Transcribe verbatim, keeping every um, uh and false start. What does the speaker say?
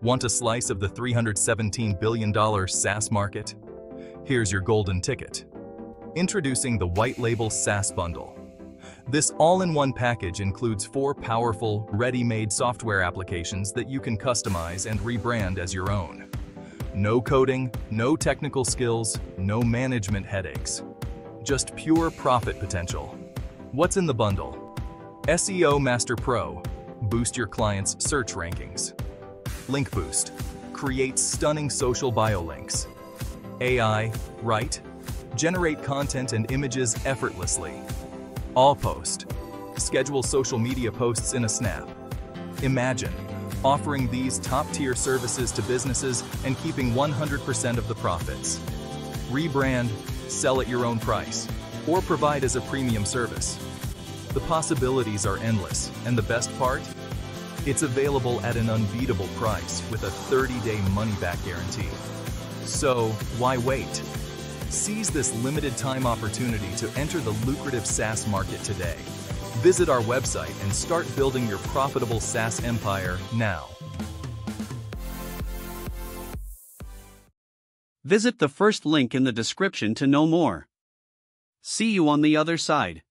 Want a slice of the three hundred seventeen billion dollar SaaS market? Here's your golden ticket. Introducing the White Label SaaS Bundle. This all-in-one package includes four powerful, ready-made software applications that you can customize and rebrand as your own. No coding, no technical skills, no management headaches. Just pure profit potential. What's in the bundle? S E O Master Pro. Boost your clients' search rankings. Link Boost. Create stunning social bio links. A I Write. Generate content and images effortlessly. All Post. Schedule social media posts in a snap. Imagine offering these top-tier services to businesses and keeping one hundred percent of the profits. Rebrand, sell at your own price, or provide as a premium service. The possibilities are endless, and the best part? It's available at an unbeatable price with a thirty day money-back guarantee. So, why wait? Seize this limited-time opportunity to enter the lucrative SaaS market today. Visit our website and start building your profitable SaaS empire now. Visit the first link in the description to know more. See you on the other side.